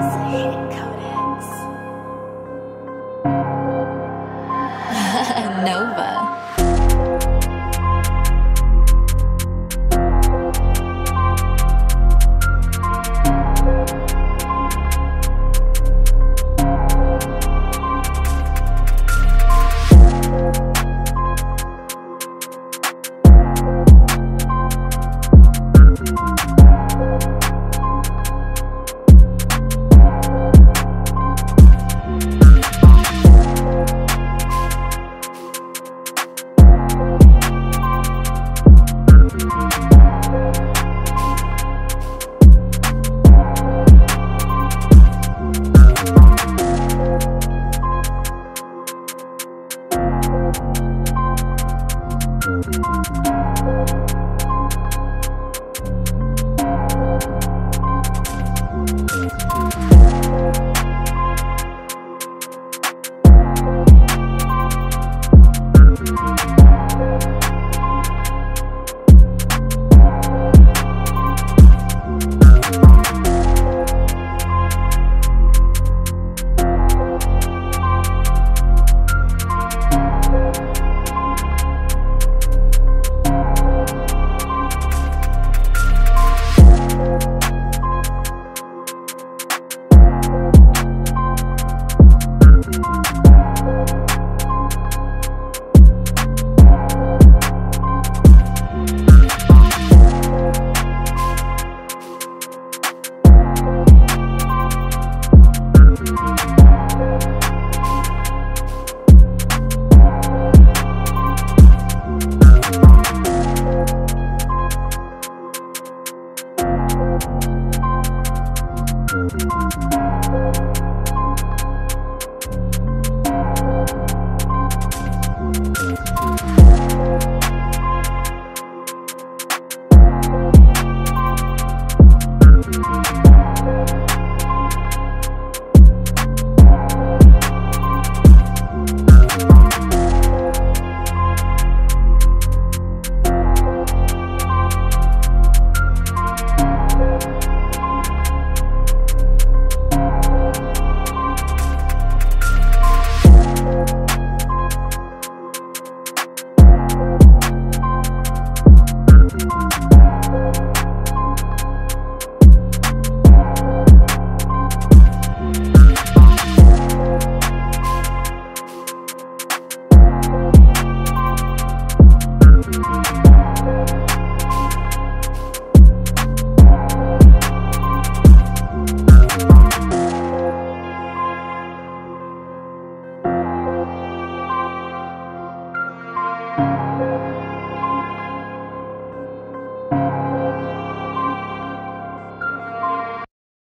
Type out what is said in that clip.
Music.